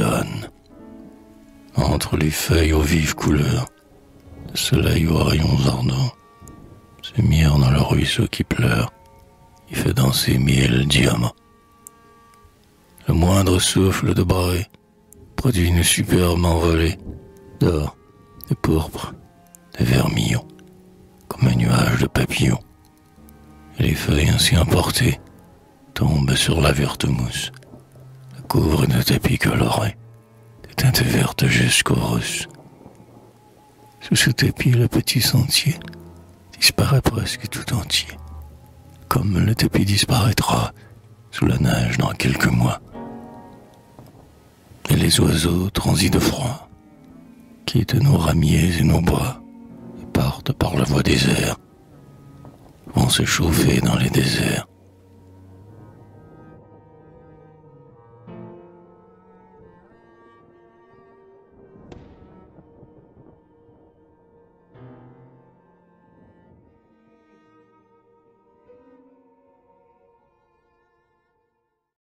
d'automne. Entre les feuilles aux vives couleurs, le soleil aux rayons ardents, se mire dans le ruisseau qui pleure, qui fait danser mille diamants. Le moindre souffle de marée produit une superbe envolée d'or, de pourpre, de vermillon, comme un nuage de papillons. Et les feuilles ainsi emportées tombent sur la verte mousse, la couvre de tapis colorés, de teintes vertes jusqu'aux rousses. Sous ce tapis, le petit sentier disparaît presque tout entier, comme le tapis disparaîtra sous la neige dans quelques mois. Et les oiseaux transis de froid quittent nos ramiers et nos bois et partent par la voie des airs, vont se chauffer dans les déserts,